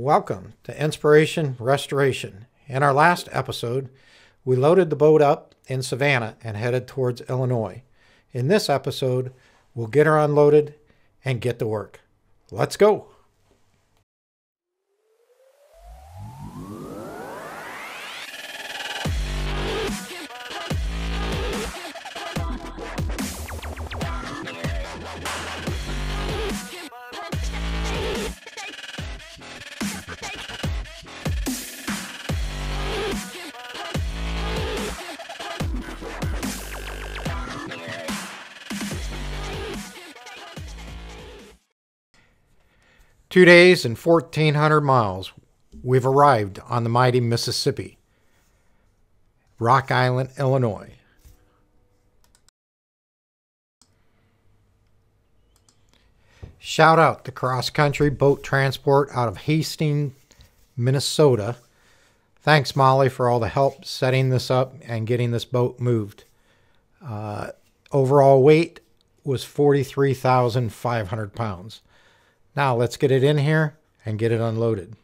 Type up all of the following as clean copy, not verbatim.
Welcome to Inspiration Restoration. In our last episode, we loaded the boat up in Savannah and headed towards Illinois. In this episode, we'll get her unloaded and get to work. Let's go! Two days and 1,400 miles, we've arrived on the mighty Mississippi, Rock Island, Illinois. Shout out to Cross Country Boat Transport out of Hastings, Minnesota. Thanks, Molly, for all the help setting this up and getting this boat moved. Overall weight was 43,500 pounds. Now let's get it in here and get it unloaded.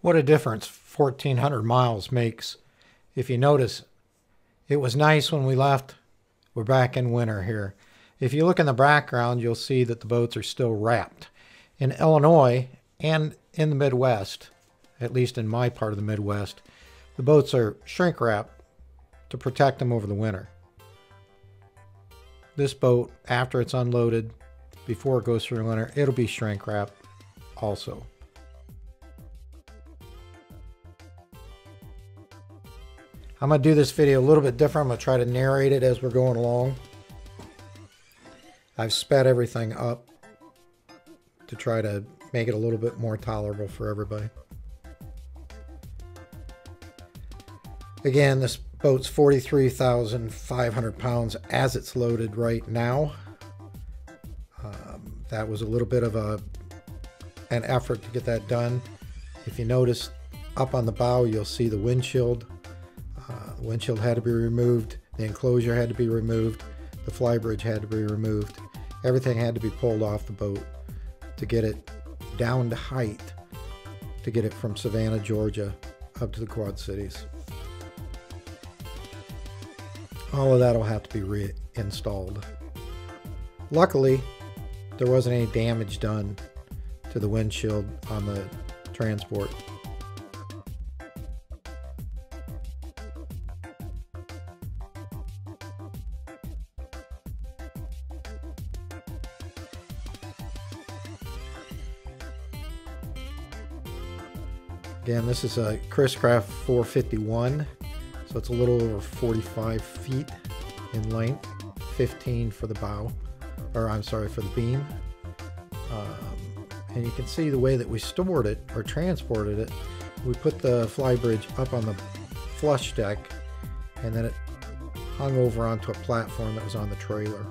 What a difference 1,400 miles makes. If you notice, it was nice when we left. We're back in winter here. If you look in the background, you'll see that the boats are still wrapped. In Illinois and in the Midwest, at least in my part of the Midwest, the boats are shrink wrapped to protect them over the winter. This boat, after it's unloaded, before it goes through the winter, it'll be shrink wrapped also. I'm gonna do this video a little bit different. I'm gonna try to narrate it as we're going along. I've sped everything up to try to make it a little bit more tolerable for everybody. Again, this boat's 43,500 pounds as it's loaded right now. That was a little bit of an effort to get that done. If you notice, up on the bow, you'll see the windshield. The windshield had to be removed. The enclosure had to be removed. The flybridge had to be removed. Everything had to be pulled off the boat to get it down to height, to get it from Savannah, Georgia, up to the Quad Cities. All of that will have to be reinstalled. Luckily, there wasn't any damage done to the windshield on the transport. Again, this is a Chris Craft 451. So it's a little over 45 feet in length, 15 for the bow, or I'm sorry, for the beam. And you can see the way that we stored it or transported it. We put the flybridge up on the flush deck and then it hung over onto a platform that was on the trailer.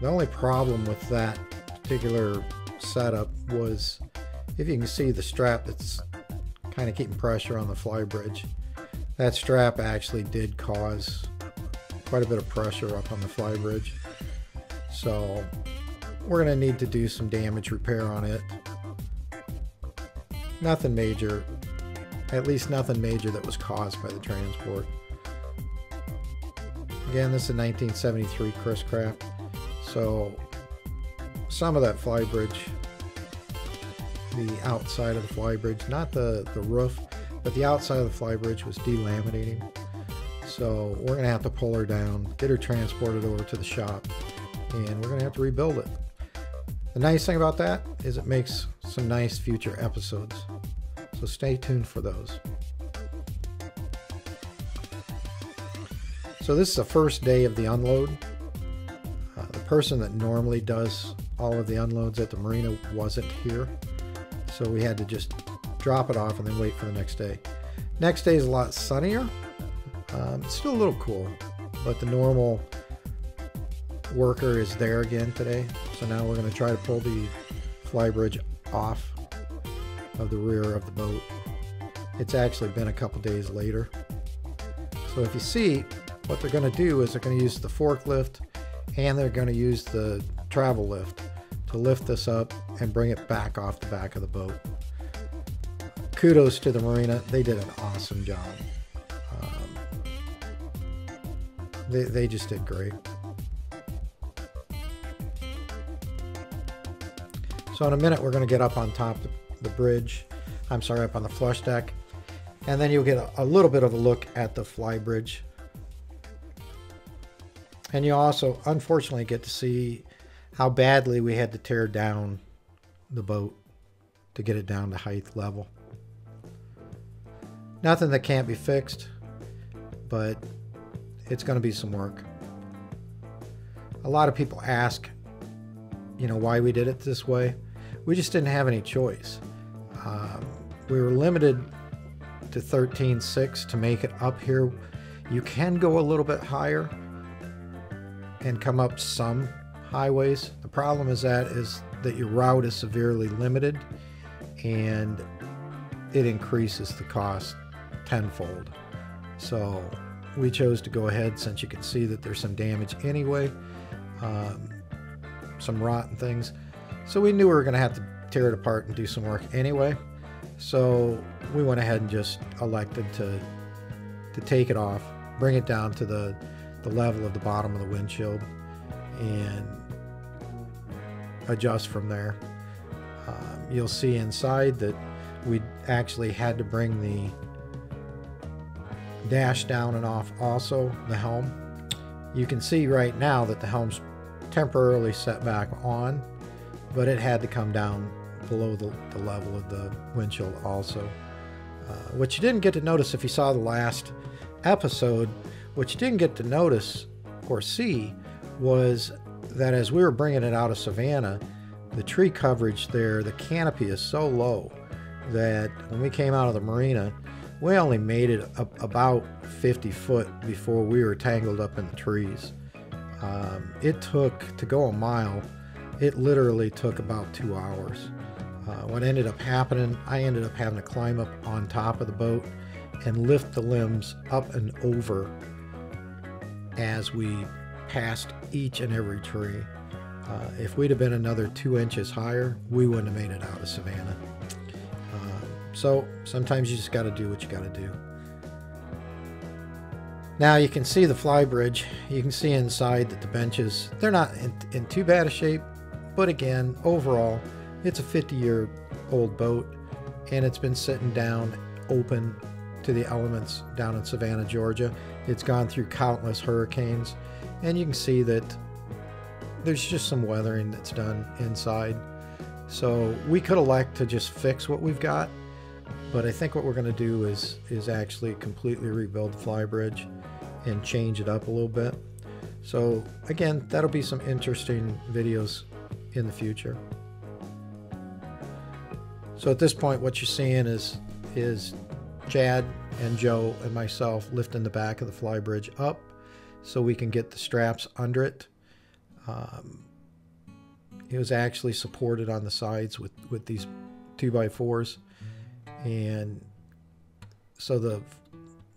The only problem with that particular setup was, if you can see the strap that's kind of keeping pressure on the flybridge. That strap actually did cause quite a bit of pressure up on the flybridge. So we're gonna need to do some damage repair on it. Nothing major, at least nothing major that was caused by the transport. Again, this is a 1973 Chris Craft. So some of that flybridge, the outside of the flybridge, not the roof, but the outside of the flybridge was delaminating. So we're gonna have to pull her down, get her transported over to the shop, and we're gonna have to rebuild it. The nice thing about that is it makes some nice future episodes. So stay tuned for those. So this is the first day of the unload. The person that normally does all of the unloads at the marina wasn't here. So we had to just drop it off and then wait for the next day. Next day is a lot sunnier. It's still a little cool, but the normal worker is there again today. So now we're gonna try to pull the flybridge off of the rear of the boat. It's actually been a couple days later. So if you see, what they're gonna do is they're gonna use the forklift and they're gonna use the travel lift to lift this up and bring it back off the back of the boat. Kudos to the marina. They did an awesome job. They just did great. So in a minute, we're going to get up on top of the bridge. I'm sorry, up on the flush deck. And then you'll get a little bit of a look at the fly bridge. And you also, unfortunately, get to see how badly we had to tear down the boat to get it down to height level. Nothing that can't be fixed, but it's going to be some work. A lot of people ask, you know, why we did it this way. We just didn't have any choice. We were limited to 13.6 to make it up here. You can go a little bit higher and come up some highways. The problem is that your route is severely limited and it increases the cost tenfold. So we chose to go ahead since you can see that there's some damage anyway, some rotten things. So we knew we were going to have to tear it apart and do some work anyway. So we went ahead and just elected to take it off, bring it down to the level of the bottom of the windshield and adjust from there. You'll see inside that we actually had to bring the dash down and off also, the helm. You can see right now that the helm's temporarily set back on, but it had to come down below the level of the windshield also. What you didn't get to notice if you saw the last episode, what you didn't get to notice or see was that as we were bringing it out of Savannah, the tree coverage there, the canopy is so low that when we came out of the marina, we only made it up about 50 foot before we were tangled up in the trees. It took, to go a mile, it literally took about 2 hours. What ended up happening, I ended up having to climb up on top of the boat and lift the limbs up and over as we past each and every tree. If we'd have been another 2 inches higher, we wouldn't have made it out of Savannah. So sometimes you just got to do what you got to do. Now you can see the fly bridge. You can see inside that the benches, they're not in too bad a shape, but again, overall, it's a 50-year-old boat and it's been sitting down open to the elements down in Savannah, Georgia. It's gone through countless hurricanes. And you can see that there's just some weathering that's done inside. So we could elect to just fix what we've got, but I think what we're going to do is actually completely rebuild the fly bridge and change it up a little bit. So again, that'll be some interesting videos in the future. So at this point, what you're seeing is Chad and Joe and myself lifting the back of the fly bridge up so we can get the straps under it. It was actually supported on the sides with these 2x4s, and so the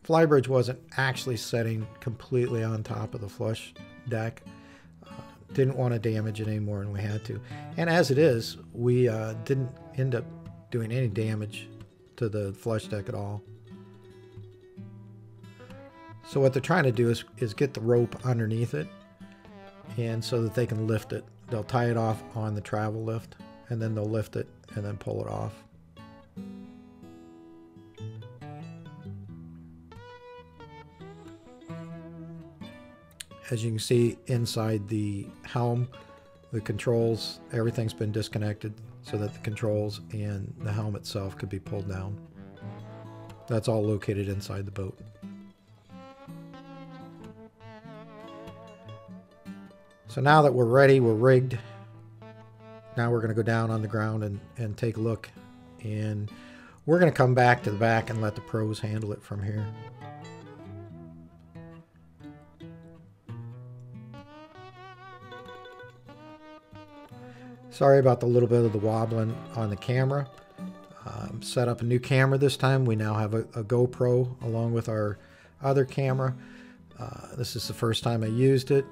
fly bridge wasn't actually setting completely on top of the flush deck. Didn't want to damage it any more than we had to, and as it is, we didn't end up doing any damage to the flush deck at all. So what they're trying to do is get the rope underneath it, and so that they can lift it. They'll tie it off on the travel lift, and then they'll lift it and then pull it off. As you can see inside the helm, the controls, everything's been disconnected so that the controls and the helm itself could be pulled down. That's all located inside the boat. So now that we're ready, we're rigged. Now we're going to go down on the ground and take a look. And we're going to come back to the back and let the pros handle it from here. Sorry about the little bit of the wobbling on the camera. Set up a new camera this time. We now have a GoPro along with our other camera. This is the first time I used it.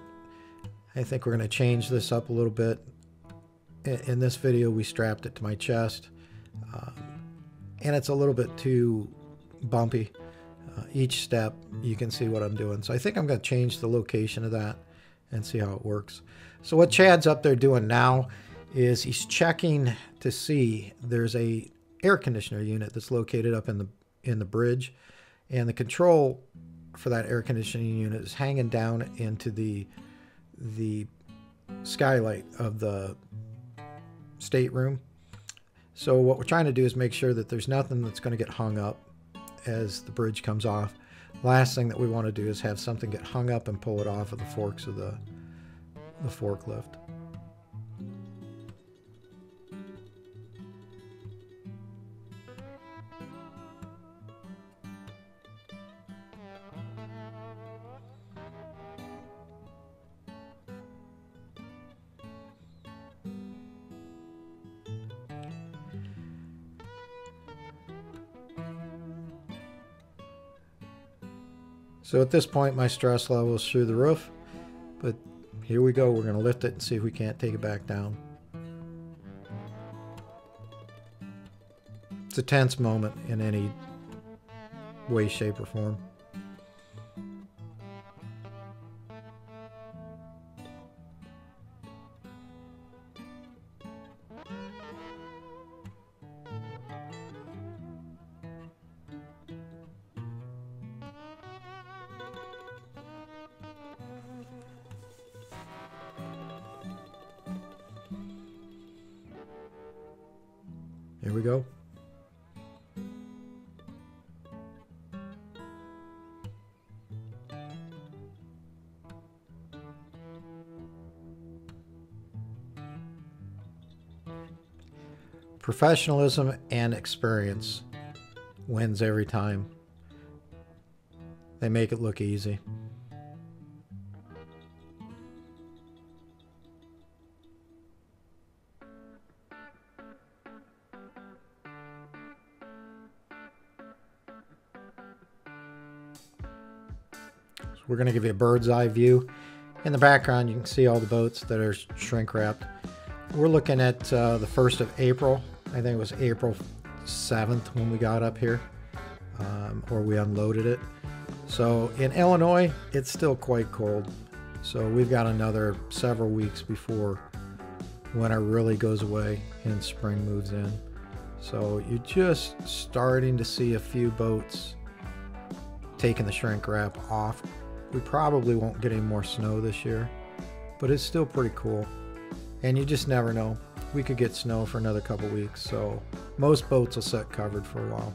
I think we're going to change this up a little bit. In this video, we strapped it to my chest, and it's a little bit too bumpy. Each step, you can see what I'm doing. So I think I'm going to change the location of that and see how it works. So what Chad's up there doing now is he's checking to see there's a air conditioner unit that's located up in the bridge, and the control for that air conditioning unit is hanging down into the skylight of the stateroom. So what we're trying to do is make sure that there's nothing that's going to get hung up as the bridge comes off. Last thing that we want to do is have something get hung up and pull it off of the forks of the forklift. So at this point, my stress level is through the roof, but here we go. We're going to lift it and see if we can't take it back down. It's a tense moment in any way, shape, or form. Here we go. Professionalism and experience wins every time. They make it look easy. We're going to give you a bird's eye view. In the background, you can see all the boats that are shrink wrapped. We're looking at the 1st of April. I think it was April 7th when we got up here, or we unloaded it. So in Illinois, it's still quite cold. So we've got another several weeks before winter really goes away and spring moves in. So you're just starting to see a few boats taking the shrink wrap off. We probably won't get any more snow this year, but it's still pretty cool. And you just never know. We could get snow for another couple weeks, so most boats will sit covered for a while.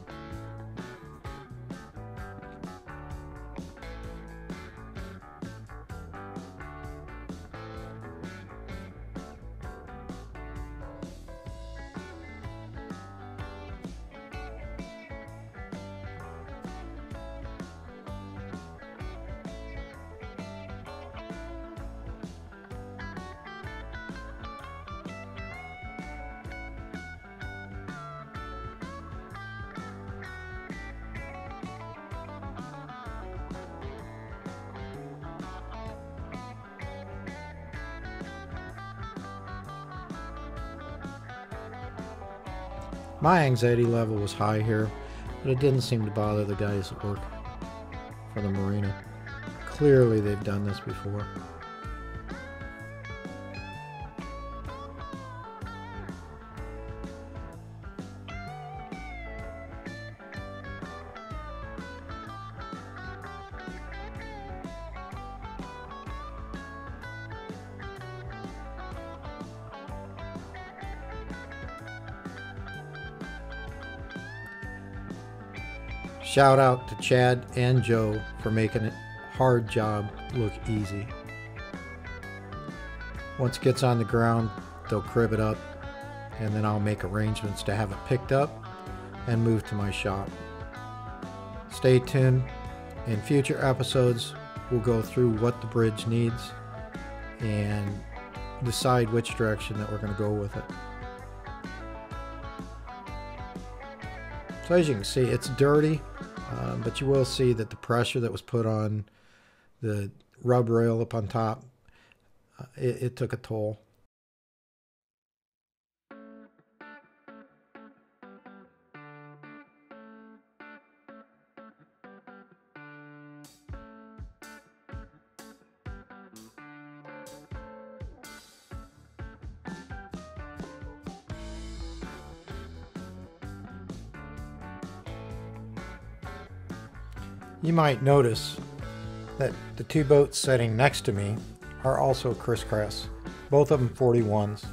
My anxiety level was high here, but it didn't seem to bother the guys that work for the marina. Clearly, they've done this before. Shout out to Chad and Joe for making a hard job look easy. Once it gets on the ground, they'll crib it up, and then I'll make arrangements to have it picked up and moved to my shop. Stay tuned. In future episodes, we'll go through what the bridge needs and decide which direction that we're going to go with it. So as you can see, it's dirty, but you will see that the pressure that was put on the rub rail up on top it took a toll. You might notice that the two boats sitting next to me are also Chris Craft, both of them 41s.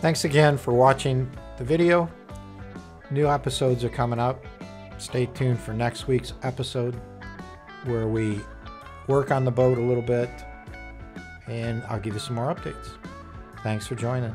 Thanks again for watching the video. New episodes are coming up. Stay tuned for next week's episode where we work on the boat a little bit, and I'll give you some more updates. Thanks for joining.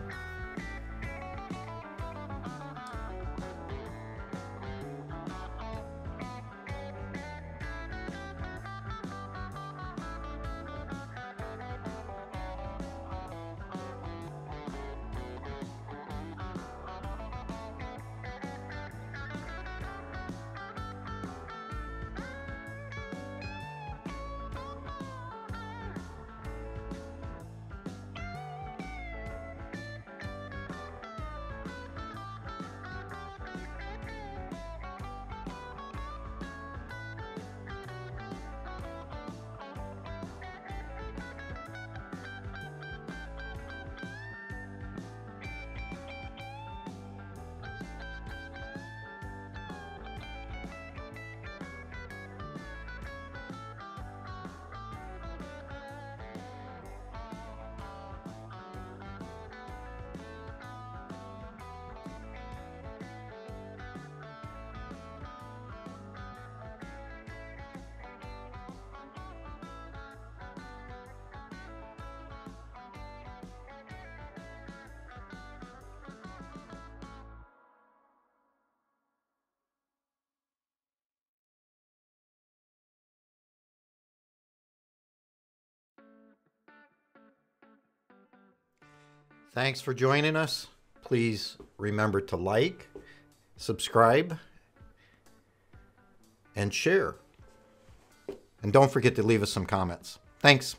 Thanks for joining us. Please remember to like, subscribe, and share. And don't forget to leave us some comments. Thanks.